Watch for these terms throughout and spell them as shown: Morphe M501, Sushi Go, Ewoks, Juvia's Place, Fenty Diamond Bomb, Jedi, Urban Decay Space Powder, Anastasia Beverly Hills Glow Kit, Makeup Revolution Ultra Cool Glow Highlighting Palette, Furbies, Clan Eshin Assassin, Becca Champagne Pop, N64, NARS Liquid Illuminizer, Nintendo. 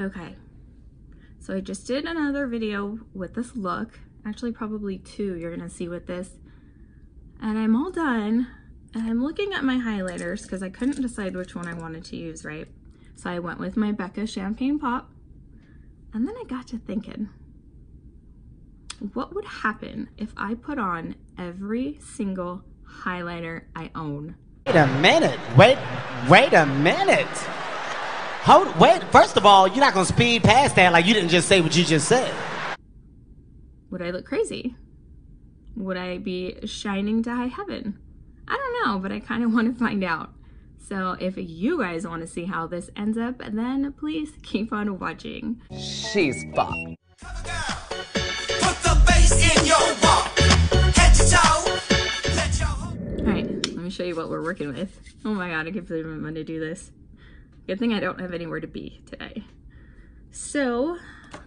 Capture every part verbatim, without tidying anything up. Okay, so I just did another video with this look, actually probably two you're gonna see with this, and I'm all done, and I'm looking at my highlighters because I couldn't decide which one I wanted to use, right? So I went with my Becca Champagne Pop, and then I got to thinking, what would happen if I put on every single highlighter I own? Wait a minute, wait, wait a minute. Hold, wait, first of all, you're not gonna speed past that like you didn't just say what you just said. Would I look crazy? Would I be shining to high heaven? I don't know, but I kind of want to find out. So if you guys want to see how this ends up, then please keep on watching. She's pop. Put the bass in your walk. Head to toe. Let your... All right, let me show you what we're working with. Oh my God, I can't believe I'm gonna do this. Good thing I don't have anywhere to be today. So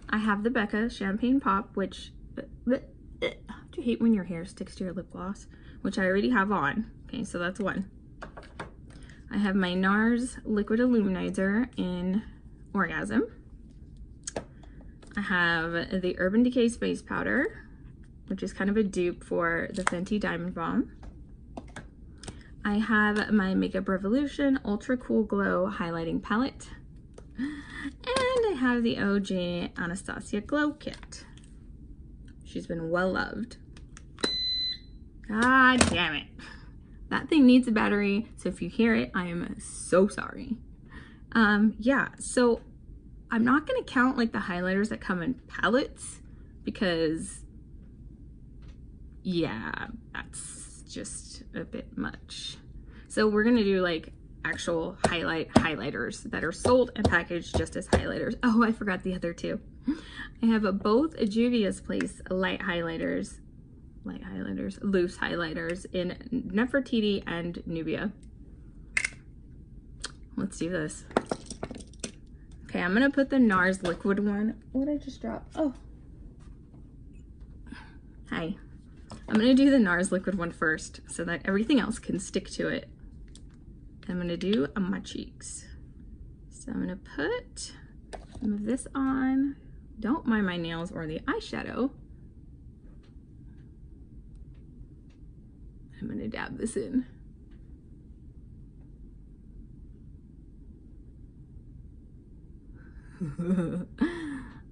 I have the Becca Champagne Pop, which, do you hate when your hair sticks to your lip gloss? Which I already have on. Okay, so that's one. I have my NARS Liquid Illuminizer in Orgasm. I have the Urban Decay Space Powder, which is kind of a dupe for the Fenty Diamond Bomb. I have my Makeup Revolution Ultra Cool Glow Highlighting Palette. And I have the O G Anastasia Glow Kit. She's been well loved. God damn it. That thing needs a battery, so if you hear it, I am so sorry. Um, yeah, so I'm not gonna count like the highlighters that come in palettes because, yeah, that's just a bit much. So we're gonna do like actual highlight highlighters that are sold and packaged just as highlighters. Oh, I forgot the other two. I have a, both a Juvia's Place light highlighters, light highlighters, loose highlighters in Nefertiti and Nubia. Let's do this. Okay, I'm gonna put the NARS liquid one. What did I just drop? Oh, hi. I'm gonna do the NARS liquid one first so that everything else can stick to it. I'm gonna do on my cheeks. So I'm gonna put some of this on. Don't mind my nails or the eyeshadow. I'm gonna dab this in.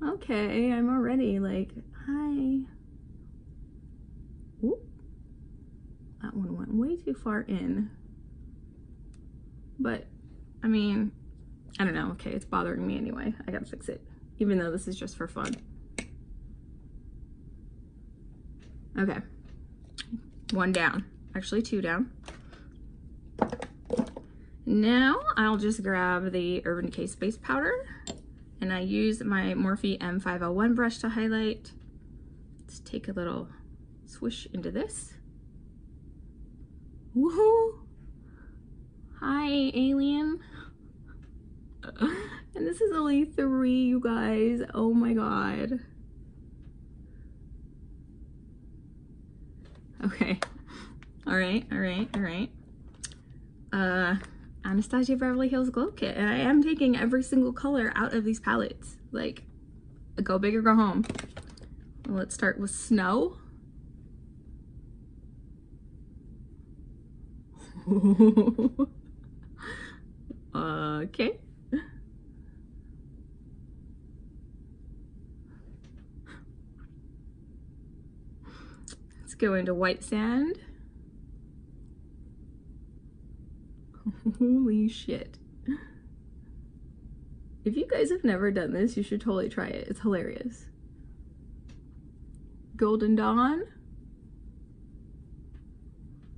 Okay, I'm already like, hi. Ooh, that one went way too far in, but I mean, I don't know. Okay, it's bothering me anyway. I gotta fix it, even though this is just for fun. Okay, one down, actually two down. Now I'll just grab the Urban Decay Space Powder, and I use my Morphe M five oh one brush to highlight. Let's take a little swish into this. Woohoo! Hi, alien. And this is only three, you guys. Oh my God. Okay. All right, all right, all right. Uh, Anastasia Beverly Hills Glow Kit. And I am taking every single color out of these palettes. Like, go big or go home. Let's start with Snow. Okay. Let's go into White Sand. Holy shit. If you guys have never done this, you should totally try it. It's hilarious. Golden Dawn.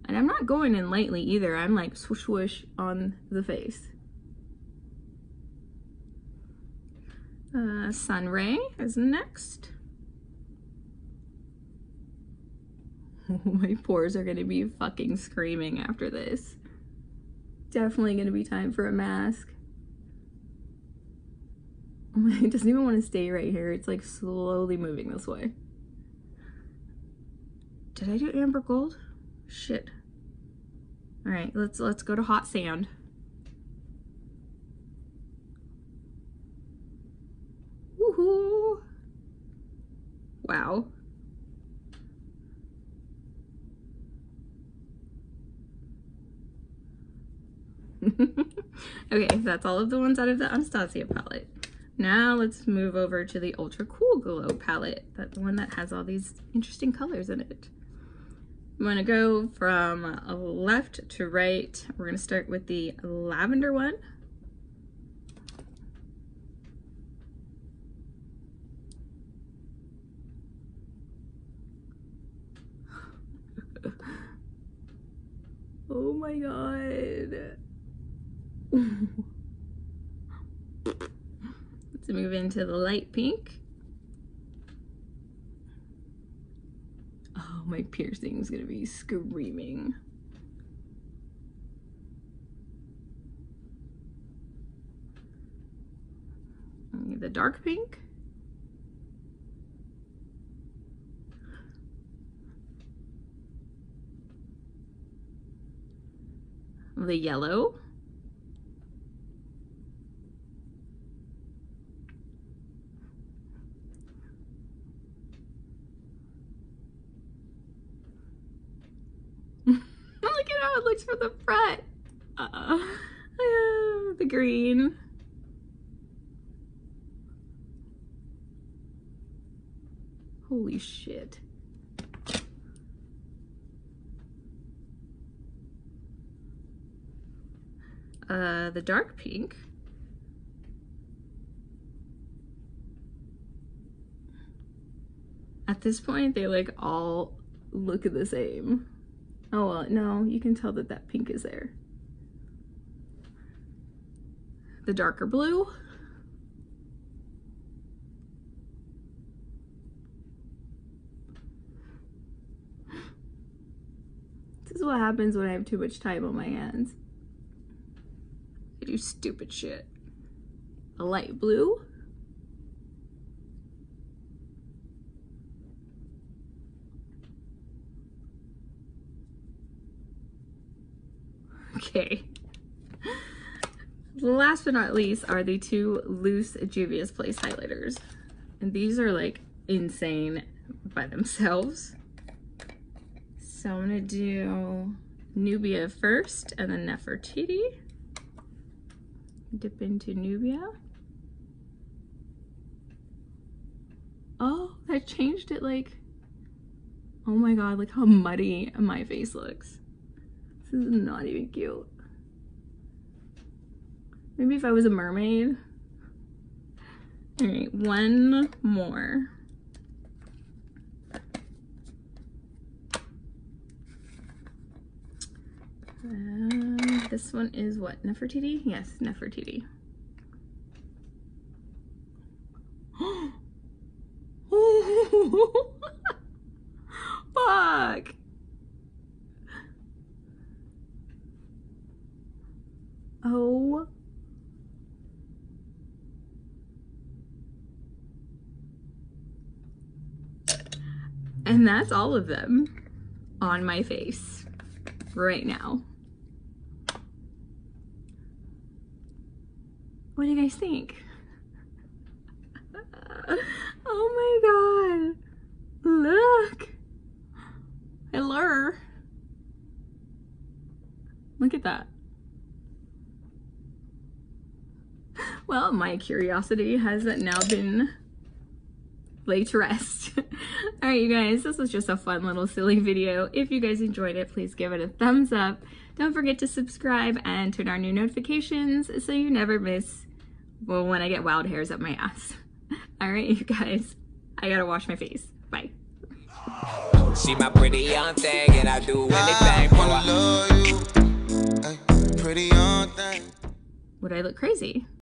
And I'm not going in lightly either. I'm like swoosh swoosh on the face. Uh, Sun Ray is next. My pores are gonna be fucking screaming after this. Definitely gonna be time for a mask. It doesn't even want to stay right here. It's like slowly moving this way. Did I do Amber Gold? Shit. All right, let's let's go to Hot Sand. Wow. Okay, so that's all of the ones out of the Anastasia palette. Now let's move over to the Ultra Cool Glow palette. That's the one that has all these interesting colors in it. I'm gonna go from left to right. We're gonna start with the lavender one. Oh my God. Let's move into the light pink. Oh, my piercing's gonna be screaming. The dark pink. The yellow. Look at how it looks from the front. Uh-uh. Uh, the green. Holy shit. Uh, the dark pink. At this point, they like all look the same. Oh, well, no, you can tell that that pink is there. The darker blue. This is what happens when I have too much time on my hands. You stupid shit. A light blue. Okay. Last but not least are the two loose Juvia's Place highlighters. And these are like insane by themselves. So I'm gonna do Nubia first and then Nefertiti. Dip into Nubia. Oh, that changed it like, oh my God, look how muddy my face looks. This is not even cute. Maybe if I was a mermaid. All right, one more. Um, this one is what? Nefertiti? Yes, Nefertiti. Oh, fuck! Oh. And that's all of them on my face right now. What do you guys think? Oh my God, look. Hello. Look at that. Well, my curiosity has now been laid to rest. All right, you guys, this was just a fun little silly video. If you guys enjoyed it, please give it a thumbs up. Don't forget to subscribe and turn on your notifications so you never miss, well, when I get wild hairs up my ass. All right, you guys, I gotta wash my face. Bye. She my pretty young thing and I do anything for her. Love you. Pretty young thing. Would I look crazy?